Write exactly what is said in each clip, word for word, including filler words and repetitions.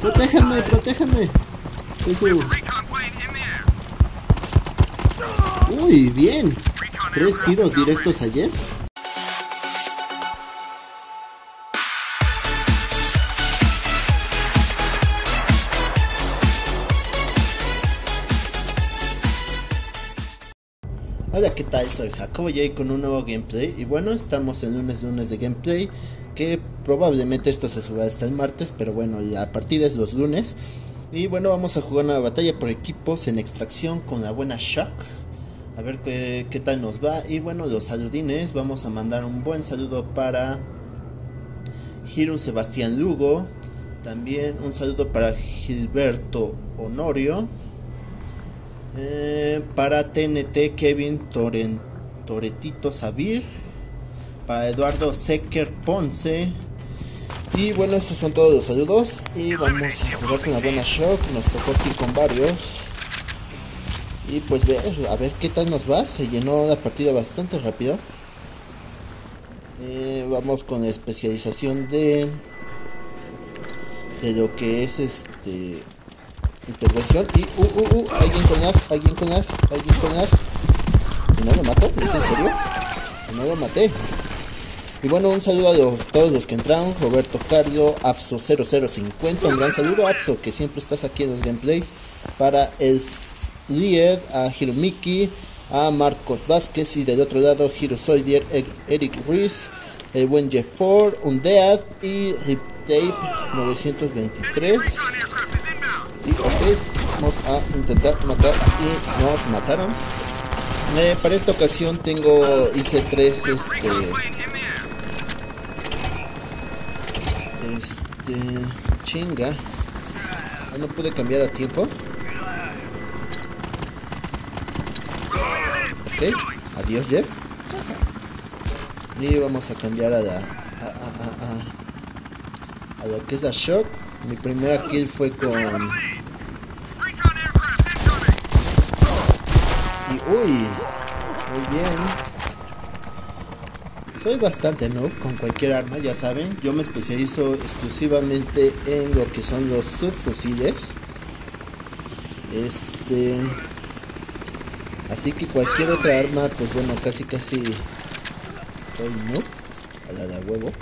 Protéjanme, protéjanme. Estoy seguro. Uy, bien. Tres tiros directos a Jeff. Hola, ¿qué tal? Soy Jacobo J con un nuevo gameplay. Y bueno, estamos en lunes lunes de gameplay. Que probablemente esto se suba hasta el martes, pero bueno, la partida es los lunes. Y bueno, vamos a jugar una batalla por equipos en extracción con la buena Shock. A ver qué, qué tal nos va. Y bueno, los saludines. Vamos a mandar un buen saludo para Giro Sebastián Lugo. También un saludo para Gilberto Honorio. Eh, para T N T Kevin Torent, Toretito Sabir, para Eduardo Secker Ponce. Y bueno, esos son todos los saludos. Y vamos a jugar con la buena Shock. Nos tocó aquí con varios. Y pues ver, a ver qué tal nos va. Se llenó la partida bastante rápido. eh, Vamos con la especialización de De lo que es este intervención y uh uh uh alguien con lag, alguien con lag, alguien con lag. ¿Y no lo mato? ¿Es en serio? ¿Y no lo maté? Y bueno, un saludo a los, todos los que entraron. Roberto Cario, Afso cero cero cincuenta, un gran saludo a Afso, que siempre estás aquí en los gameplays. Para el Lied, a Hiromiki, a Marcos Vázquez y del otro lado Hirosoidier, Eric Ruiz, el buen Jeff Ford Undead y Riptape nueve dos tres. Y ok, vamos a intentar matar y nos mataron. Eh, para esta ocasión tengo, hice tres este, este, chinga, no pude cambiar a tiempo. Ok, adiós Jeff. Y vamos a cambiar a la a, a, a, a, a lo que es la Shock. Mi primera kill fue con... Y uy, muy bien. Soy bastante noob con cualquier arma, ya saben. Yo me especializo exclusivamente en lo que son los subfusiles. Este... Así que cualquier otra arma, pues bueno, casi casi soy noob a la de huevo.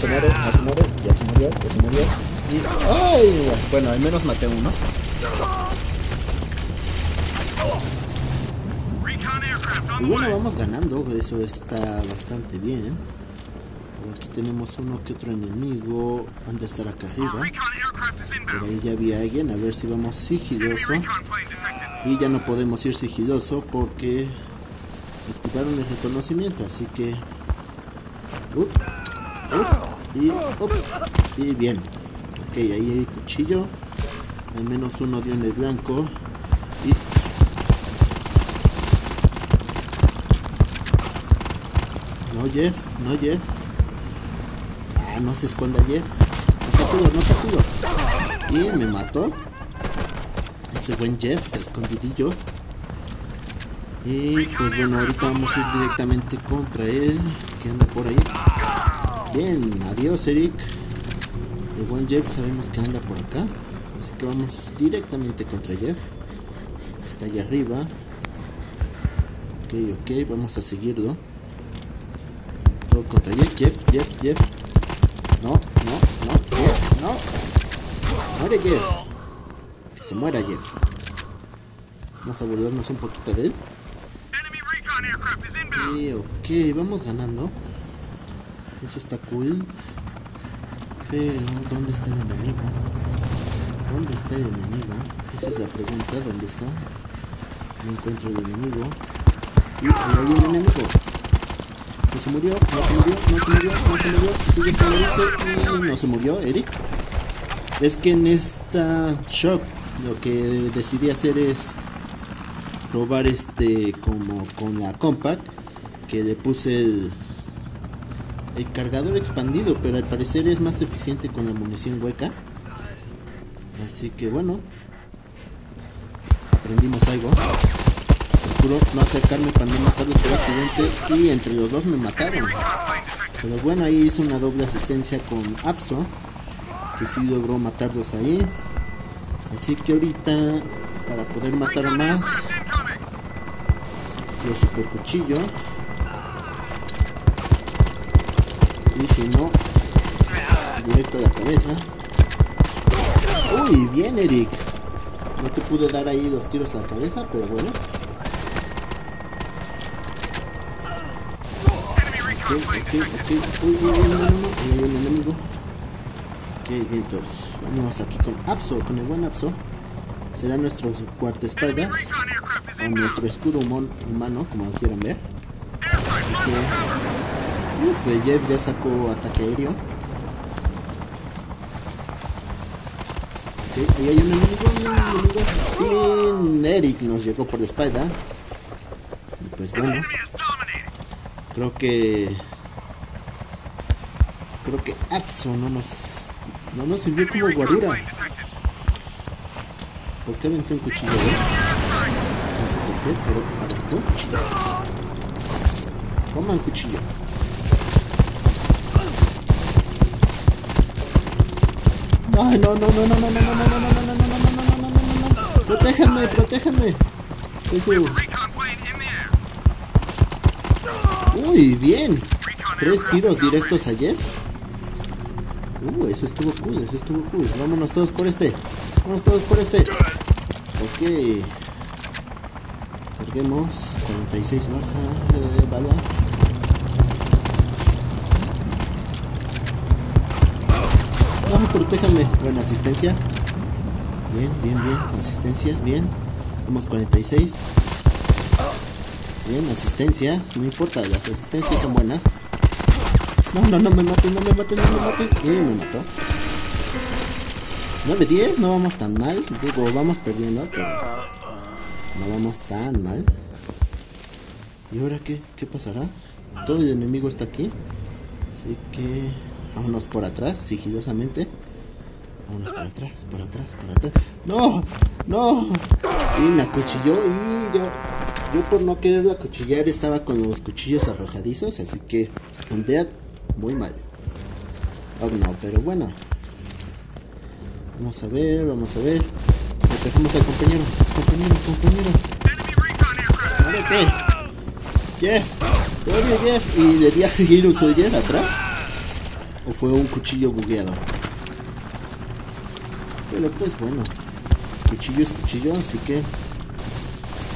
Se muere, ya se muere, ya se murió, ya se murió. Y ¡ay! Bueno, al menos maté uno. Y bueno, vamos ganando, eso está bastante bien. Por aquí tenemos uno que otro enemigo. Han de estar acá arriba. Por ahí ya había alguien. A ver si vamos sigiloso. Y ya no podemos ir sigiloso porque activaron el reconocimiento. Así que up, up, y, up, y bien. Ok, ahí hay cuchillo. Al menos uno dio en el blanco. Y no Jeff, no Jeff. Ah, no se esconda Jeff. No sacudo, no sacudo. Y me mató. Ese buen Jeff, escondidillo. Y pues bueno, ahorita vamos a ir directamente contra él, que anda por ahí. Bien, adiós Eric. El buen Jeff sabemos que anda por acá. Así que vamos directamente contra Jeff. Está allá arriba. Ok, ok, vamos a seguirlo. Todo contra Jeff, Jeff, Jeff, Jeff. No, no, no, Jeff, no. Muere Jeff. Que se muera Jeff. Vamos a burlarnos un poquito de él. Y ok, vamos ganando. Eso está cool. Pero, ¿dónde está el enemigo? ¿Dónde está el enemigo? Esa es la pregunta, ¿dónde está? No encuentro el enemigo. Y no hay un enemigo. No se murió, no se murió, no se murió, no se murió, sigue sin morirse, no se murió, Eric. Es que en esta Shock lo que decidí hacer es probar este como con la Compact, que le puse el, el cargador expandido, pero al parecer es más eficiente con la munición hueca. Así que bueno, aprendimos algo. No acercarme para no matarlos por accidente. Y entre los dos me mataron. Pero bueno, ahí hizo una doble asistencia con Afso, que sí logró matarlos ahí. Así que ahorita, para poder matar más, los super cuchillos. Y si no, directo a la cabeza. Uy, bien, Eric. No te pude dar ahí dos tiros a la cabeza, pero bueno. Ok, ok, ok. Uy, no, no, no, no. Hay un enemigo. Ok, vientos. Vamos aquí con Afso, con el buen Afso. Será nuestro guardaespaldas o nuestro escudo humano, como quieran ver. Así que... Uf, Jeff ya sacó ataque aéreo. Ok, ahí hay un enemigo, un enemigo. Bien, Eric nos llegó por la espalda. Y pues bueno... Creo que... Creo que Afso no nos... No nos sirvió como guarura. ¿Por qué aventé un cuchillo? ¿Eh? No sé por qué, pero aventé un cuchillo. Toma el cuchillo. No, no, no, no, no, no, no, no, no, no, no, no, no, no, no, no. Protéjanme, protéjanme. Soy su... Uy, bien. Tres tiros directos a Jeff. Uh, eso estuvo cool, eso estuvo cool. Vámonos todos por este. Vámonos todos por este. Ok. Carguemos. cuarenta y seis baja de bala. Vamos, protéjame. Buena asistencia. Bien, bien, bien. Asistencias, bien. Vamos, cuarenta y seis. Bien, asistencia, no importa, las asistencias son buenas. No, no, no me mates, no me mates, no me mates. Y me mató. nueve diez, no vamos tan mal. Digo, vamos perdiendo, pero no vamos tan mal. ¿Y ahora qué? ¿Qué pasará? Todo el enemigo está aquí. Así que vámonos por atrás, sigilosamente. Vámonos por atrás, por atrás, por atrás. ¡No! ¡No! Y me acuchilló y yo... Yo por no quererlo acuchillar estaba con los cuchillos arrojadizos, así que Undead muy mal. Oh no, pero bueno. Vamos a ver, vamos a ver. Atacamos al compañero, compañero, compañero. ¡Márate! Jeff, te odio, Jeff. Y le di a Hirosoidier atrás. O fue un cuchillo bugueado. Pero pues bueno. Cuchillo es cuchillo, así que...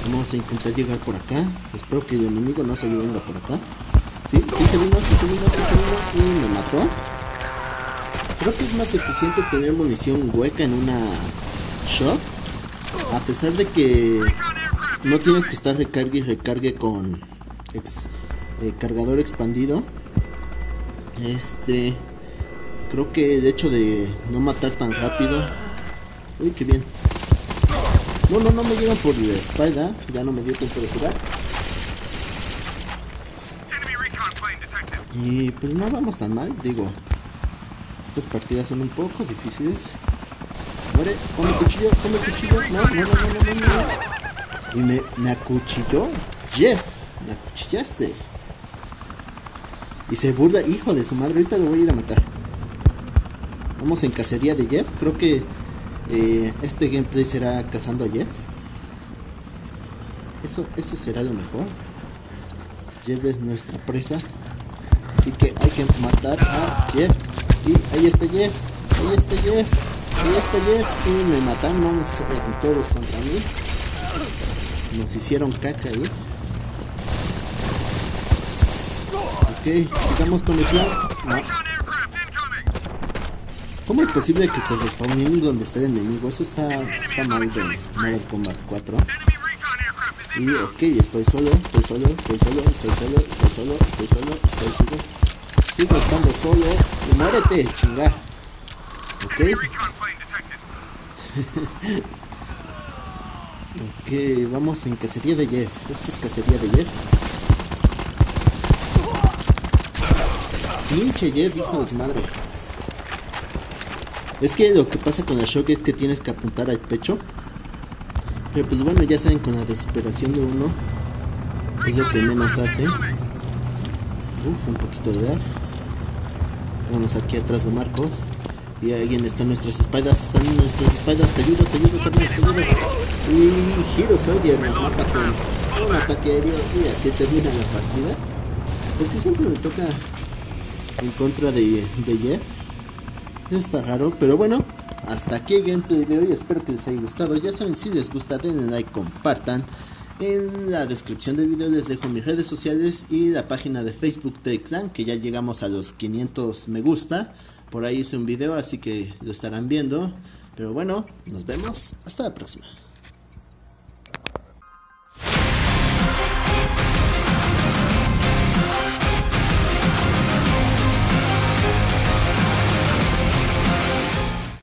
Vamos a intentar llegar por acá. Espero que el enemigo no se venga por acá. Sí, sí se vino, sí se vino, sí se vino. Y me mató. Creo que es más eficiente tener munición hueca en una shot. A pesar de que no tienes que estar recargue y recargue con ex, eh, cargador expandido. Este... Creo que el hecho de no matar tan rápido... Uy, qué bien. No, no, no me llegan por la espalda. Ya no me dio tiempo de jugar. Y pues no vamos tan mal, digo. Estas partidas son un poco difíciles. Muere, come cuchillo, come cuchillo. No, no, no, no, no, no. Y me, me acuchilló Jeff, me acuchillaste. Y se burla, hijo de su madre. Ahorita lo voy a ir a matar. Vamos en cacería de Jeff. Creo que... Eh, este gameplay será cazando a Jeff. Eso, eso será lo mejor. Jeff es nuestra presa. Así que hay que matar a Jeff. Y ahí está Jeff. Ahí está Jeff. Ahí está Jeff. Y me mataron. Eran todos contra mí. Nos hicieron caca ahí. Ok, sigamos con el plan. No. ¿Cómo es posible que te respawnen donde está el enemigo? Eso está, está mal de Modern Combat cuatro. Y ok, estoy solo, estoy solo, estoy solo, estoy solo, estoy solo, estoy solo, estoy solo. Sigo estando solo. Y muérete, chinga. Ok. Ok, vamos en cacería de Jeff. Esto es cacería de Jeff. Pinche Jeff, hijo de su madre. Es que lo que pasa con el shock es que tienes que apuntar al pecho. Pero pues bueno, ya saben, con la desesperación de uno es lo que menos hace. Uf, un poquito de edad. Vamos aquí atrás de Marcos. Y alguien está en nuestras espaldas. Están en nuestras espaldas. Te ayudo, te ayudo, carnal, te ayudo. Y Hirosoidier nos mata con un ataque aéreo. Y así termina la partida. Porque siempre me toca en contra de, de Jeff. Está raro, pero bueno. Hasta aquí el gameplay de hoy, espero que les haya gustado. Ya saben, si les gusta denle like, compartan. En la descripción del video les dejo mis redes sociales y la página de Facebook de Clan, que ya llegamos a los quinientos me gusta. Por ahí hice un video, así que lo estarán viendo. Pero bueno, nos vemos, hasta la próxima.